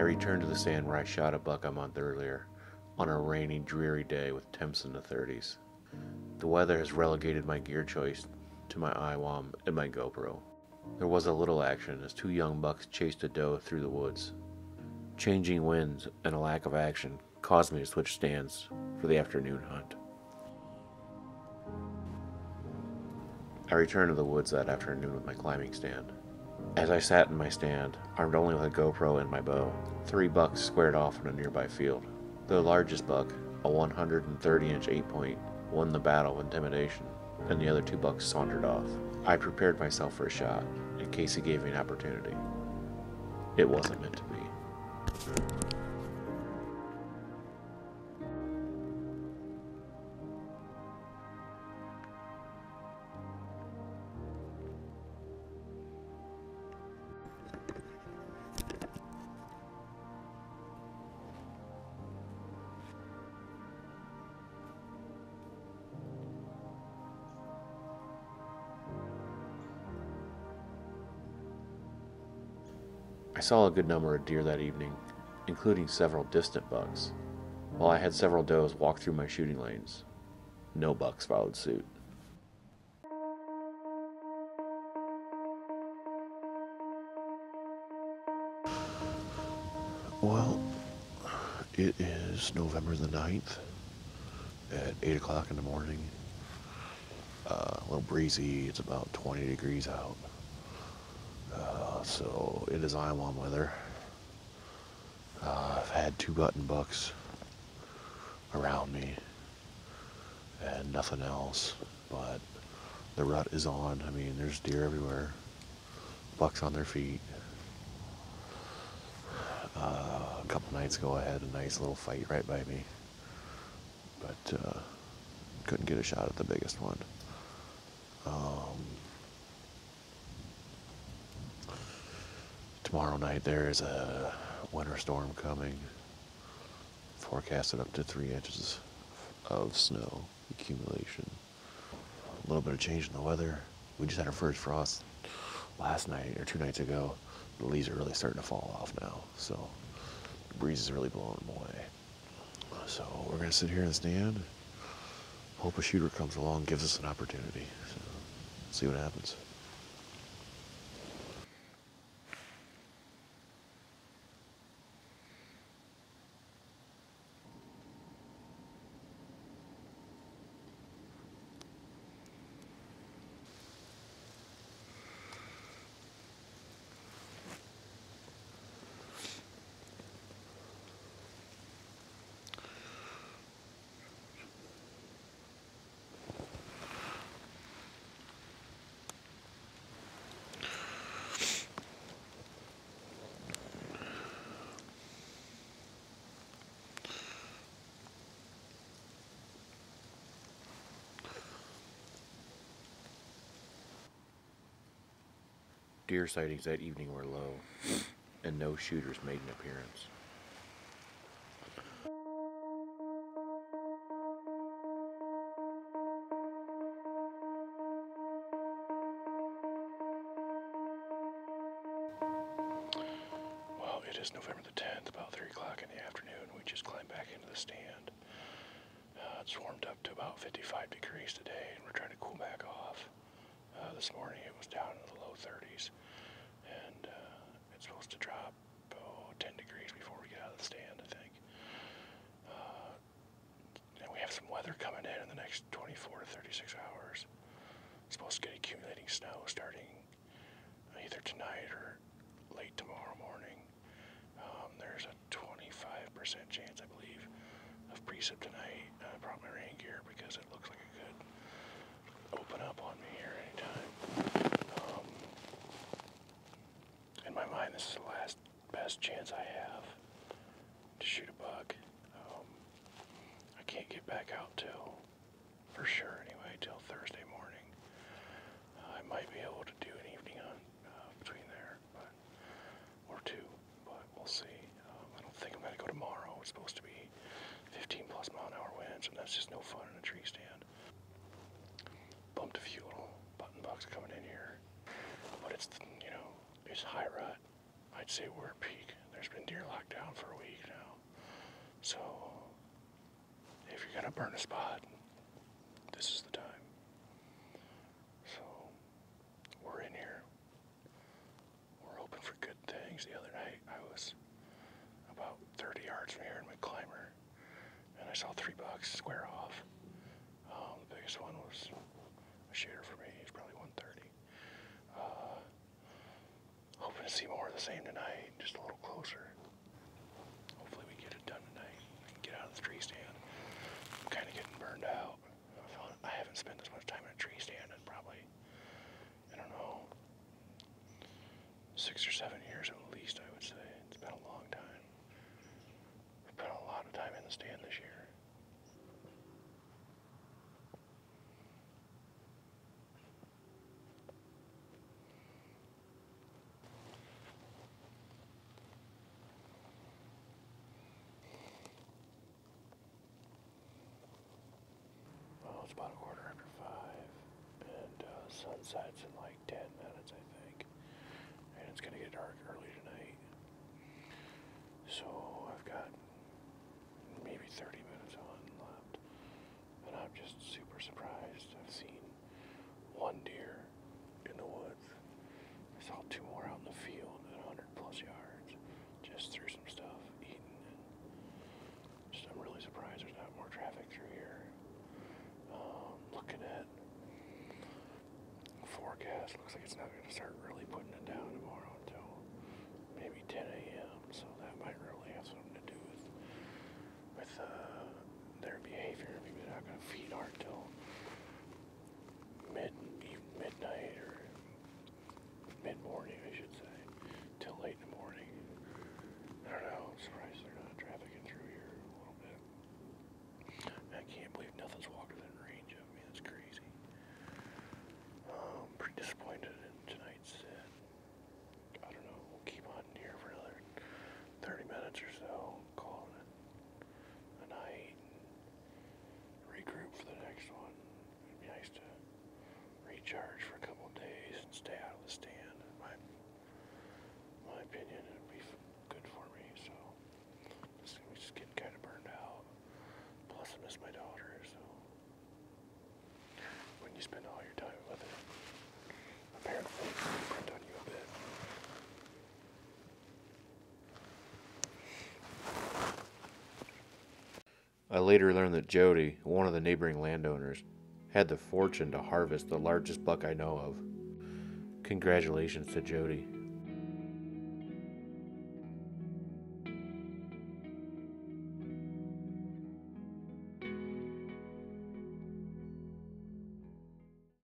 I returned to the stand where I shot a buck a month earlier, on a rainy, dreary day with temps in the 30s. The weather has relegated my gear choice to my iWAM and my GoPro. There was a little action as two young bucks chased a doe through the woods. Changing winds and a lack of action caused me to switch stands for the afternoon hunt. I returned to the woods that afternoon with my climbing stand. As I sat in my stand, armed only with a GoPro and my bow, three bucks squared off in a nearby field. The largest buck, a 130-inch 8-point, won the battle of intimidation, and the other two bucks sauntered off. I prepared myself for a shot, in case he gave me an opportunity. It wasn't meant to be. I saw a good number of deer that evening, including several distant bucks, while I had several does walk through my shooting lanes. No bucks followed suit. Well, it is November the 9th at 8 o'clock in the morning. A little breezy, it's about 20 degrees out. So it is iWAM weather. I've had two button bucks around me and nothing else, but the rut is on. I mean, there's deer everywhere, bucks on their feet. A couple nights ago I had a nice little fight right by me, but couldn't get a shot at the biggest one. Tomorrow night there is a winter storm coming, forecasted up to 3 inches of snow accumulation. A little bit of change in the weather. We just had our first frost last night, or 2 nights ago. The leaves are really starting to fall off now, so the breeze is really blowing them away. So we're going to sit here in the stand, hope a shooter comes along and gives us an opportunity. So, see what happens. Deer sightings that evening were low, and no shooters made an appearance. Well, it is November the 10th, about 3 o'clock in the afternoon. We just climbed back into the stand. It's warmed up to about 55 degrees today, and we're trying to cool back off. This morning it was down in the low 30s, and it's supposed to drop 10 degrees before we get out of the stand, I think. And we have some weather coming in the next 24 to 36 hours. It's supposed to get accumulating snow starting either tonight or late tomorrow morning. There's a 25% chance, I believe, of precip tonight. I brought my rain gear because it looks like it could open up on me here anytime. In my mind, this is the last best chance I have to shoot a buck. I can't get back out till, for sure anyway, till Thursday morning. I might be able to do an evening hunt between there, but or two, but we'll see. I don't think I'm gonna go tomorrow. It's supposed to be 15 plus mile an hour winds, and that's just no fun in a tree stand. Bumped a few little button bucks coming in here, but it's high rut. I'd say we're at peak. There's been deer locked down for a week now. So if you're gonna burn a spot, this is the time. So we're in here. We're hoping for good things. The other night I was about 30 yards from here in my climber, and I saw 3 bucks square off. The biggest one was a shooter for me. He's probably 130. Hoping to see more of the same tonight, just a little closer. Hopefully we get it done tonight. I can get out of the tree stand. I'm kind of getting burned out. I haven't spent this much time in a tree stand in probably, I don't know, 6 or 7 years at least, I would say. It's been a long time. I've spent a lot of time in the stand this year. It's about 4:15, and sun sets in like 10 minutes, I think, and it's gonna get dark early tonight, so I've got maybe 30 minutes on left, and I'm just super surprised. I've seen 1 deer in the woods. I saw 2 more out in the field at 100+ yards, just through some stuff, eating, and just I'm really surprised there's not more traffic through here. Looking at forecast, looks like it's not going to start really putting it down tomorrow until maybe 10 a.m. so that might really have something to do with their behavior. Maybe they're not going to feed hard till midnight or mid-morning, I should say, till late in the morning. I don't know, I'm surprised they're not trafficking through here a little bit. I can't believe nothing's walked within range of me. That's crazy. I'm pretty disappointed in tonight's set. I don't know. We'll keep on here for another 30 minutes or so, calling it a night, and regroup for the next one. It'd be nice to recharge for a couple of days and stay out of the stand. In my opinion, it'd be good for me. So I'm just getting kind of burned out. Plus, I miss my daughter, so when you spend all your time with her, apparently it can depend on you a bit. I later learned that Jody, one of the neighboring landowners, had the fortune to harvest the largest buck I know of. Congratulations to Jody.